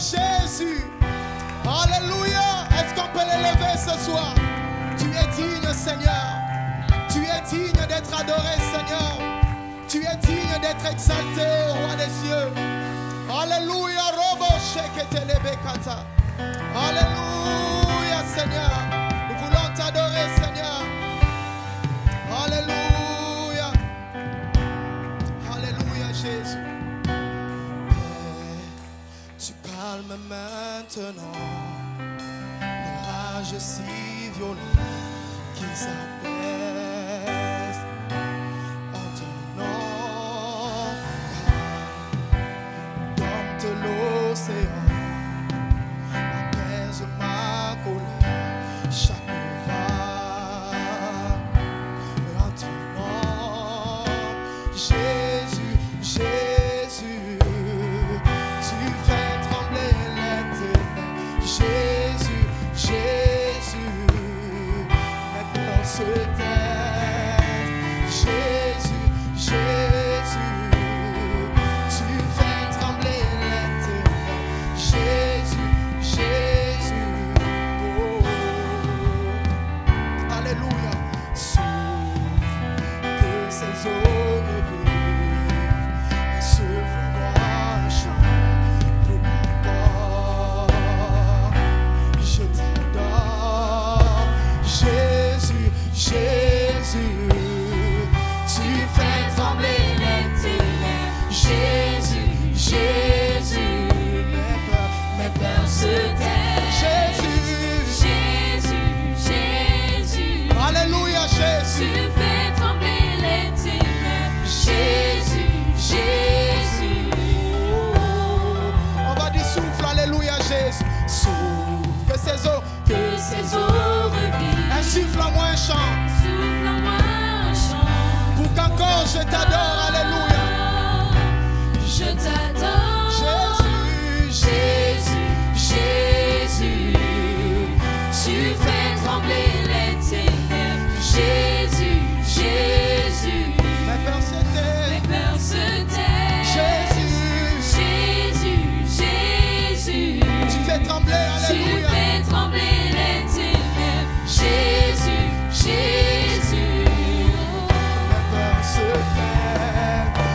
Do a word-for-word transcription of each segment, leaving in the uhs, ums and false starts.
Jésus. Alléluia. Est-ce qu'on peut l'élever ce soir? Tu es digne, Seigneur. Tu es digne d'être adoré, Seigneur. Tu es digne d'être exalté, Roi des cieux. Alléluia. Robo Sheketelebekata. Alléluia, Seigneur. Nous voulons t'adorer, Seigneur. Alléluia. Alléluia, Jésus. Tu calmes maintenant l'orage si violent qui s'apaise en ton nom. Dans de l'océan, apaise ma colère, chaque vague en ton nom. Jésus, Jésus, tu fais trembler la terre. Jésus, Jésus, maintenant se taise. Jésus, Jésus, tu fais trembler la terre. Jésus, Jésus, oh, oh. Alléluia. Souffre que ces eaux ne vivent et se font un chant pour mon corps. Je t'adore, Jésus, Jésus, tu fais trembler les ténèbres. Jésus, Jésus, mes peurs se taisent. Jésus, Jésus, Jésus, Alléluia, tu Jésus. fais trembler les ténèbres. Jésus, Jésus, On va dire souffle, Alléluia, Jésus. Souffle que ces eaux, que ces eaux revivent. insuffle en moi un chant. Souffle en moi un chant. Pour qu'encore je t'adore, Alléluia. Je t'adore, Jésus, Jésus, Jésus, tu fais trembler les ténèbres. Jésus, Jésus, Mes peurs se mes taisent. peurs se taisent. Jésus, Jésus, Jésus, tu fais trembler, tu Alléluia. fais trembler les ténèbres. Jésus, Jésus, Mes peurs se taisent.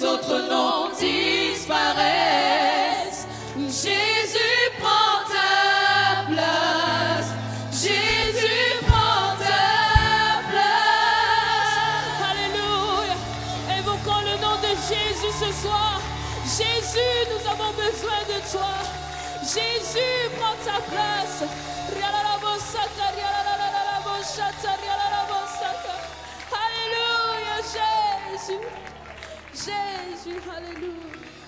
les autres noms disparaissent. Jésus prend ta place. Jésus prend ta place. Alléluia. Évoquons le nom de Jésus ce soir. Jésus, nous avons besoin de toi. Jésus prend ta place. Alléluia, Jésus. Jésus, alléluia.